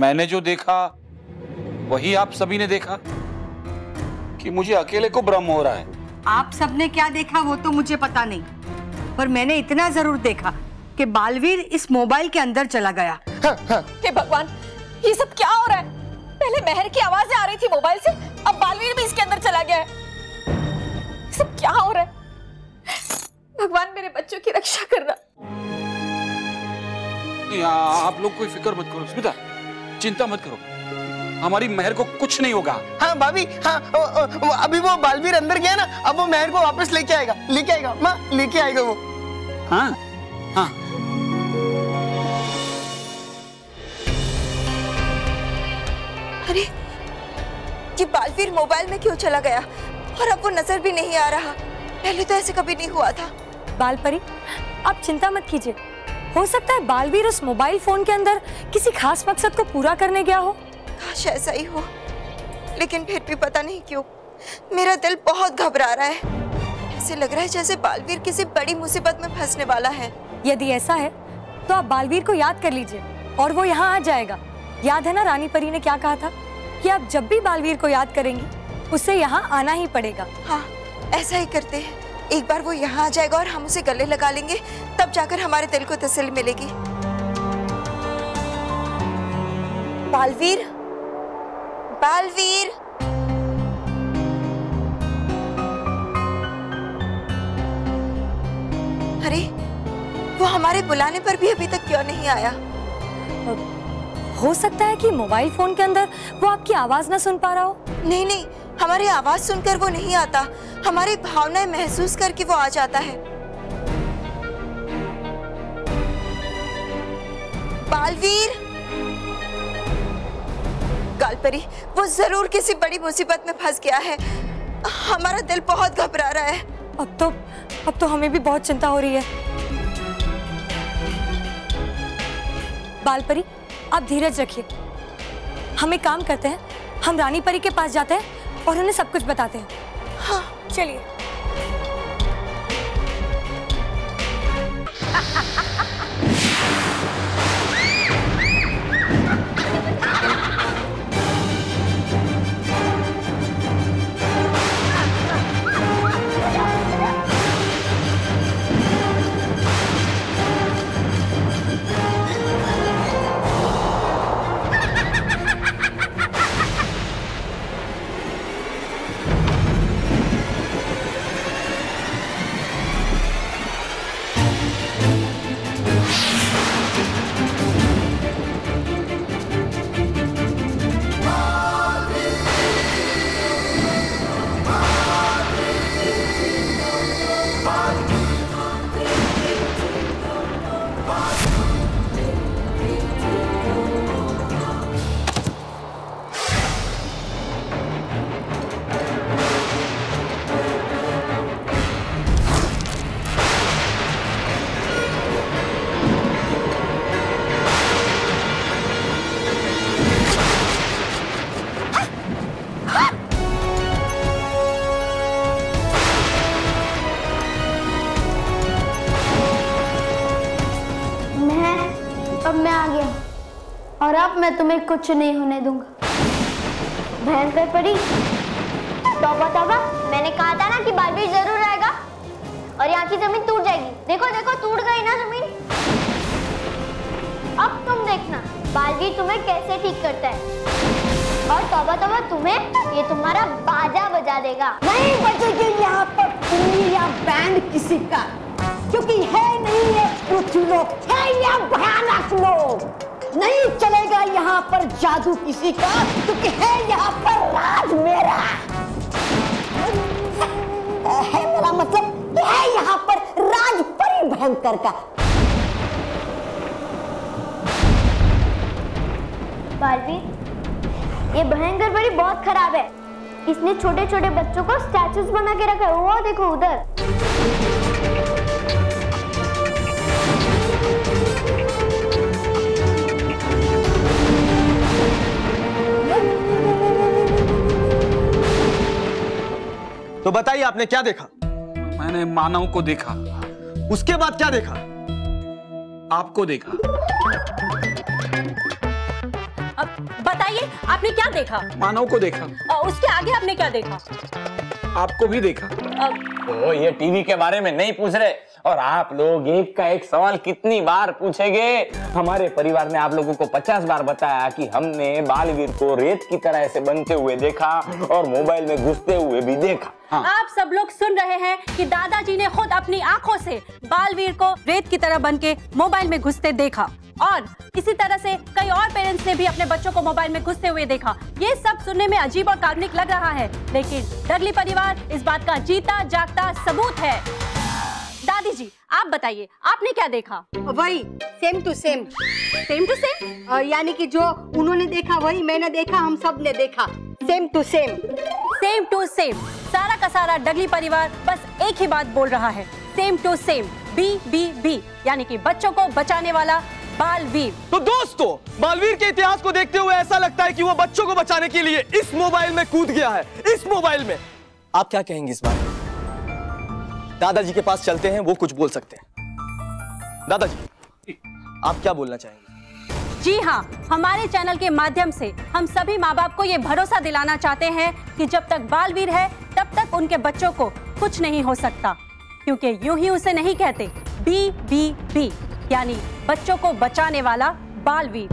मैंने जो देखा वही आप सभी ने देखा कि मुझे अकेले को भ्रम हो रहा है। आप सबने क्या देखा वो तो मुझे पता नहीं, पर मैंने इतना जरूर देखा कि बालवीर इस मोबाइल के अंदर चला गया। हे भगवान, ये सब क्या हो रहा है? पहले मेहर की आवाजें आ रही थी मोबाइल से, अब बालवीर भी इसके अंदर चला गया है। ये सब क्या हो रहा है? भगवान मेरे बच्चों की रक्षा करना। आप लोग कोई फिक्र मत करो सुमिता, चिंता मत करो, हमारी मेहर को कुछ नहीं होगा। हाँ भाभी, हाँ अभी वो बालवीर अंदर गया ना, अब वो मेहर को वापस लेके आएगा, लेके आएगा माँ, लेके आएगा वो। हाँ हाँ अरे ये बालवीर मोबाइल में क्यों चला गया और अब वो नजर भी नहीं आ रहा? पहले तो ऐसे कभी नहीं हुआ था। बाल परी आप चिंता मत कीजिए, हो सकता है बालवीर उस मोबाइल फोन के अंदर किसी खास मकसद को पूरा करने गया हो। काश ऐसा ही हो, लेकिन फिर भी पता नहीं क्यों मेरा दिल बहुत घबरा रहा है। ऐसे लग रहा है जैसे बालवीर किसी बड़ी मुसीबत में फंसने वाला है। यदि ऐसा है तो आप बालवीर को याद कर लीजिए और वो यहाँ आ जाएगा। याद है ना रानी परी ने क्या कहा था कि आप जब भी बालवीर को याद करेंगी उसे यहाँ आना ही पड़ेगा। हाँ ऐसा ही करते हैं, एक बार वो यहाँ आ जाएगा और हम उसे गले लगा लेंगे, तब जाकर हमारे दिल को तसल्ली मिलेगी। बालवीर, बालवीर, अरे वो हमारे बुलाने पर भी अभी तक क्यों नहीं आया? हो सकता है कि मोबाइल फोन के अंदर वो आपकी आवाज ना सुन पा रहा हो। नहीं नहीं, हमारी आवाज सुनकर वो नहीं आता, हमारी भावनाएं महसूस करके वो आ जाता है। बालवीर, गाल परी, वो जरूर किसी बड़ी मुसीबत में फंस गया है, हमारा दिल बहुत घबरा रहा है। अब तो हमें भी बहुत चिंता हो रही है। बाल परी आप धीरज रखिए, हम एक काम करते हैं, हम रानी परी के पास जाते हैं और उन्हें सब कुछ बताते हैं। हाँ चलिए। मैं तुम्हें कुछ नहीं होने दूंगा। बहन पर पड़ी, तौबा तौबा, मैंने कहा था ना कि बालवीर जरूर आएगा और यहाँ की जमीन टूट जाएगी। देखो देखो टूट गई ना जमीन। अब तुम देखना बालवीर तुम्हें कैसे ठीक करता है। और तौबा तौबा तुम्हें, ये तुम्हारा बाजा बजा देगा। नहीं बचेगी यहाँ पर तुम्हें या बैंड किसी का, क्योंकि है नहीं ये पृथ्वी लोक, है या भयानक लोक। नहीं चलेगा यहाँ पर जादू किसी का, क्योंकि है यहाँ पर राज मेरा। है मेरा मतलब है यहाँ पर राज परी भयंकर का। बालवीर, ये भयंकर परी बहुत खराब है, इसने छोटे छोटे बच्चों को स्टैचूज बना के रखा है। वो देखो उधर। तो बताइए आपने क्या देखा? मैंने मानव को देखा। उसके बाद क्या देखा? आपको देखा। अब आगे आपने क्या देखा? मानव को देखा। उसके आगे आपने क्या देखा? आपको भी देखा। तो ये टीवी के बारे में नहीं पूछ रहे, और आप लोग एक का एक सवाल कितनी बार पूछेंगे? हमारे परिवार ने आप लोगों को 50 बार बताया कि हमने बालवीर को रेत की तरह ऐसे बनते हुए देखा और मोबाइल में घुसते हुए भी देखा। हाँ। आप सब लोग सुन रहे हैं कि दादाजी ने खुद अपनी आंखों से बालवीर को रेत की तरह बनके मोबाइल में घुसते देखा, और इसी तरह से कई और पेरेंट्स ने भी अपने बच्चों को मोबाइल में घुसते हुए देखा। ये सब सुनने में अजीब और काल्पनिक लग रहा है, लेकिन डगली परिवार इस बात का जीता जागता सबूत है। दादी जी, आप बताइए आपने क्या देखा? वही सेम टू सेम, यानी कि जो उन्होंने देखा वही मैंने देखा, हम सब ने देखा। सेम टू सेम, सारा का सारा डगली परिवार बस एक ही बात बोल रहा है, सेम टू सेम। बी, यानी कि बच्चों को बचाने वाला बालवीर। तो दोस्तों, बालवीर के इतिहास को देखते हुए ऐसा लगता है कि वो बच्चों को बचाने के लिए इस मोबाइल में कूद गया है, इस मोबाइल में। आप क्या कहेंगे इस बारे में? दादाजी के पास चलते हैं, वो कुछ बोल सकते हैं। दादाजी, आप क्या बोलना चाहेंगे? जी हाँ, हमारे चैनल के माध्यम से हम सभी माँ बाप को ये भरोसा दिलाना चाहते हैं कि जब तक बालवीर है तब तक उनके बच्चों को कुछ नहीं हो सकता, क्योंकि यूं ही उसे नहीं कहते बी, यानी बच्चों को बचाने वाला बालवीर।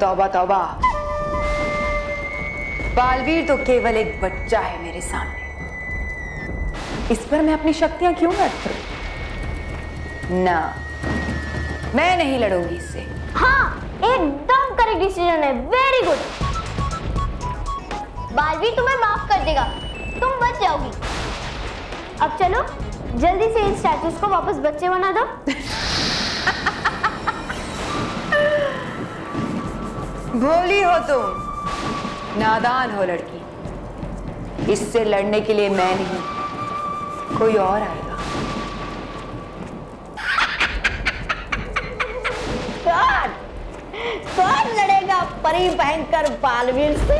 तौबा तौबा, बालवीर तो केवल एक बच्चा है मेरे सामने, इस पर मैं अपनी शक्तियां क्यों व्यर्थ करूं? ना, मैं नहीं लड़ूंगी इससे। हाँ, एकदम करेक्ट डिसीजन है, वेरी गुड। बालवीर तुम्हें माफ कर देगा, तुम बच जाओगी। अब चलो जल्दी से इन स्टैचूज को वापस बच्चे बना दो। भोली हो तुम, नादान हो लड़की। इससे लड़ने के लिए मैं नहीं, कोई और आएगा। कौन लड़ेगा परी भयंकर बालवीर से?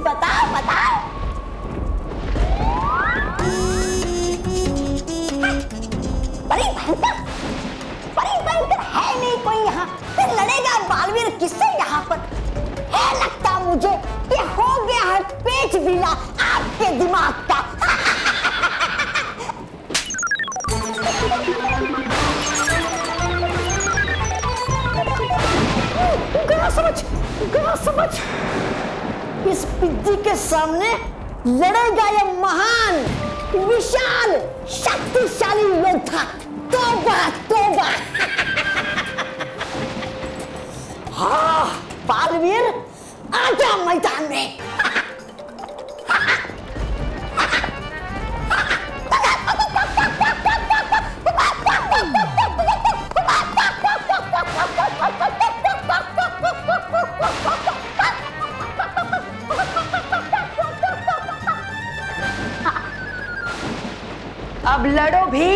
बताओ बताओ। परी भयंकर है नहीं कोई यहाँ, फिर लड़ेगा बालवीर किससे यहाँ पर? है लगता मुझे कि हो गया है पेच बिना आपके दिमाग का। गया समझ। इस पिद्दी के सामने लड़ेगा ये महान, विशाल, शक्तिशाली योद्धा। तोबा तोबा। हाँ बालवीर आजा मैदान में। अब लड़ो भी।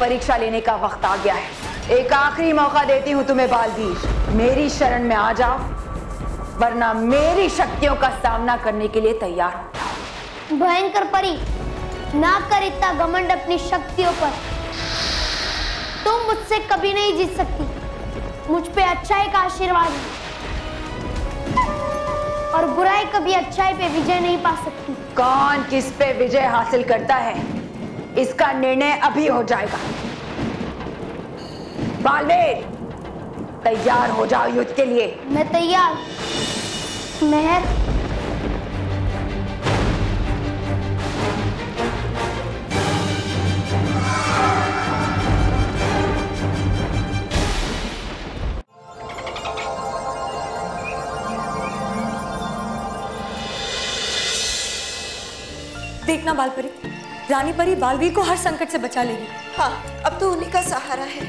परीक्षा लेने का वक्त आ गया है। एक आखिरी मौका देती हूँ तुम्हें बालवीर, मेरी शरण में आ जाओ वरना मेरी शक्तियों का सामना करने के लिए तैयार हो जाओ। भयंकर परी ना कर इतना घमंड अपनी शक्तियों पर, तुम मुझसे कभी नहीं जीत सकती। मुझ पे अच्छाई का आशीर्वाद है और बुराई कभी अच्छाई पे विजय नहीं पा सकती। कौन किस पे विजय हासिल करता है इसका निर्णय अभी हो जाएगा। बालवीर तैयार हो जाओ युद्ध के लिए। मैं तैयार। मेहर देखना बाल परी, रानी परी बालवीर को हर संकट से बचा लेगी। हाँ अब तो उन्हीं का सहारा है।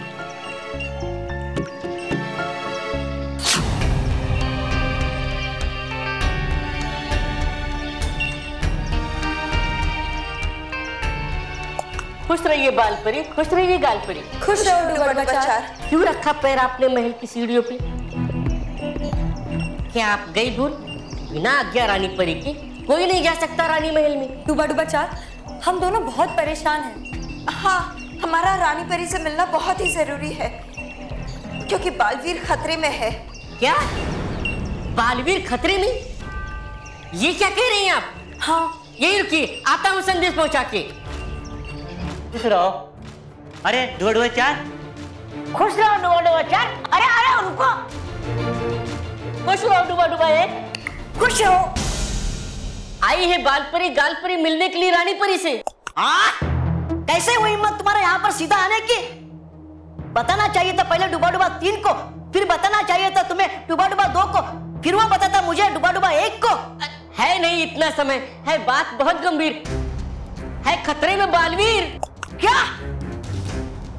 खुश रहिए बाल परी, खुश रहिए गाल परी। खुश रहो बचार। क्यों रखा पैर आपने महल की सीढ़ियों पे? क्या आप गई भूल? बिना आज्ञा रानी परी की कोई नहीं जा सकता रानी महल में। डूबा डूबा चार, हम दोनों बहुत परेशान हैं। हाँ हमारा रानी परी से मिलना बहुत ही जरूरी है क्योंकि बालवीर खतरे में है। क्या बालवीर खतरे में? ये क्या कह रही हैं आप? हाँ यही रुकिए, आता हूँ संदेश पहुँचा के। खुश रहो। अरे डुआ चार खुश रहो। डुआ चार अरे अरे उनको खुश रहो। डुआ खुश रहो। आई है बाल परी गाल परी मिलने के लिए रानी परी से। कैसे हुई हिम्मत तुम्हारे यहाँ पर सीधा आने की? बताना चाहिए था पहले डुबा डुबा 3 को, फिर बताना चाहिए था तुम्हें डुबा डुबा 2 को, फिर वो बताता मुझे डुबा डुबा 1 को। है नहीं इतना समय है, बात बहुत गंभीर है, खतरे में बालवीर। क्या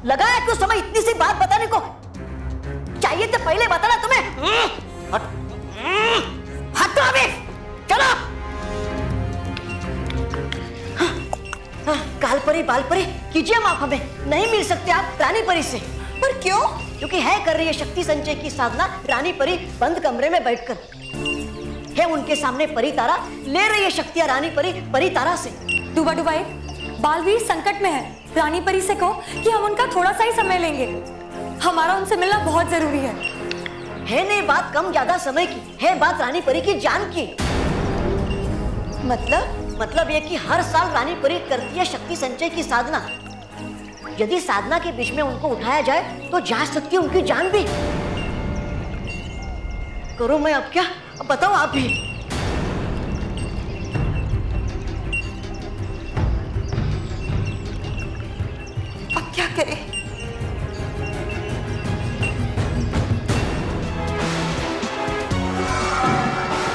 लगाया क्यों समय इतनी सी बात बताने को? चाहिए था पहले बताना तुम्हें। चलो गाल परी बाल परी कीजिए माफ, हमें नहीं मिल सकते आप रानी परी से। पर क्यों? क्योंकि है कर रही है शक्ति संचय की साधना रानी परी बंद कमरे में बैठकर। है उनके सामने परी तारा ले रही है शक्तियां रानी परी परी तारा से। डुबा डुबा एक बालवीर संकट में है, रानी परी से कहो कि हम उनका थोड़ा सा ही समय लेंगे, हमारा उनसे मिलना बहुत जरूरी है। है नहीं बात कम ज्यादा समय की, है बात रानी परी की जान की। मतलब ये कि हर साल रानी परी करती है शक्ति संचय की साधना, यदि साधना के बीच में उनको उठाया जाए तो जा सकती है उनकी जान भी। करो मैं अब क्या, अब बताओ आप भी। अब क्या करें?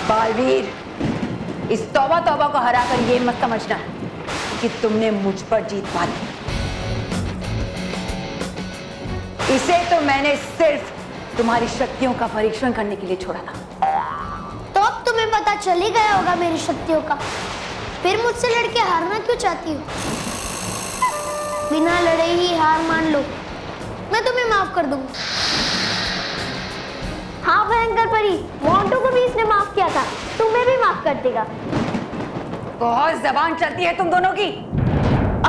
बालवीर, इस तौबा तौबा को हरा कर ये मत समझना कि तुमने मुझ पर जीत पा ली। इसे तो मैंने सिर्फ तुम्हारी शक्तियों का परीक्षण करने के लिए छोड़ा था। तो अब तुम्हें पता चल ही गया होगा मेरी शक्तियों का, फिर मुझसे लड़के हारना क्यों चाहती हो? बिना लड़े ही हार मान लो, मैं तुम्हें माफ कर दूंगी। हाँ भयंकर परी, मोंटू को भी इसने माफ किया था, तुम्हें भी माफ कर देगा। बहुत जबान चलती है तुम दोनों की,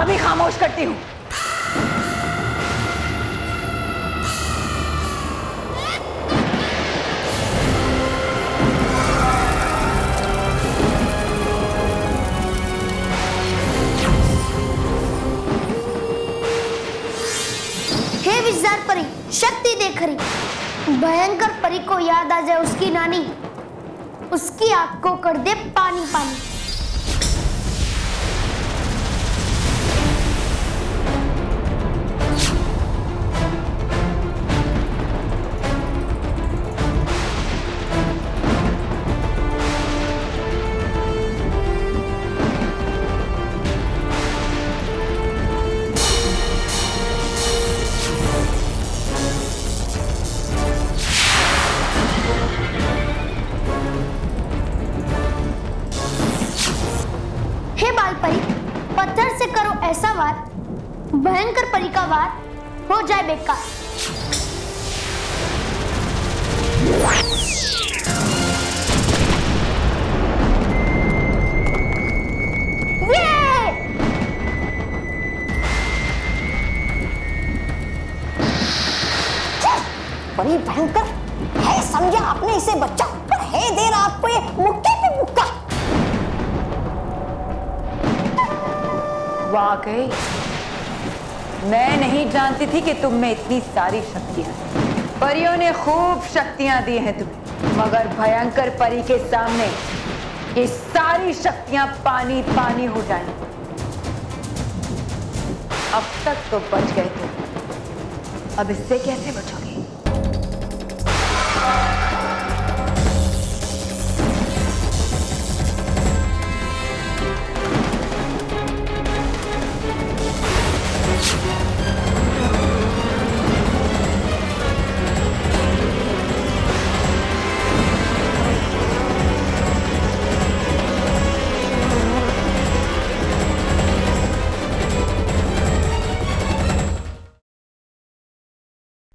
अभी खामोश करती हूँ। शक्ति देख रही, भयंकर परी को याद आ जाए उसकी नानी, उसकी आंख को कर दे पानी पानी। भयंकर परी का वार हो जाए बेकार। परी भयंकर है, समझा आपने इसे बच्चा, पर है देर आपको ये मुक्के पे मुक्का। वाकई मैं नहीं जानती थी कि तुम में इतनी सारी शक्तियाँ। परियों ने खूब शक्तियाँ दी हैं तुम्हें, मगर भयंकर परी के सामने ये सारी शक्तियाँ पानी पानी हो जाएं। अब तक तो बच गए तुम, अब इससे कैसे बचोगे?